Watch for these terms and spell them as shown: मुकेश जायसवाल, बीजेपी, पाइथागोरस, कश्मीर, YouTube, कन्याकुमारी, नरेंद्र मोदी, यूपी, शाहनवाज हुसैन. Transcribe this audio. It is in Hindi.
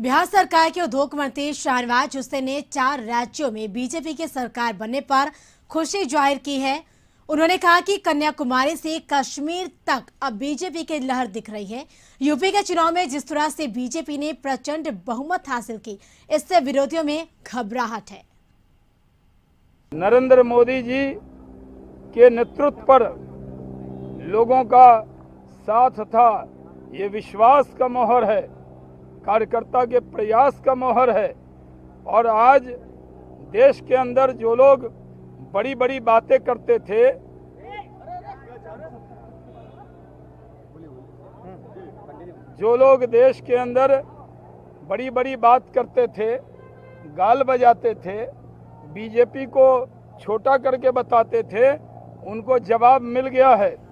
बिहार सरकार के उद्योग मंत्री शाहनवाज हुसैन ने 4 राज्यों में बीजेपी की सरकार बनने पर खुशी जाहिर की है। उन्होंने कहा कि कन्याकुमारी से कश्मीर तक अब बीजेपी की लहर दिख रही है। यूपी के चुनाव में जिस तरह से बीजेपी ने प्रचंड बहुमत हासिल की, इससे विरोधियों में घबराहट है। नरेंद्र मोदी जी के नेतृत्व पर लोगों का साथ था, ये विश्वास का मोहर है, कार्यकर्ता के प्रयास का मोहर है। और आज देश के अंदर जो लोग बड़ी बड़ी बातें करते थे, जो लोग देश के अंदर बड़ी बड़ी बात करते थे, गाल बजाते थे, बीजेपी को छोटा करके बताते थे, उनको जवाब मिल गया है।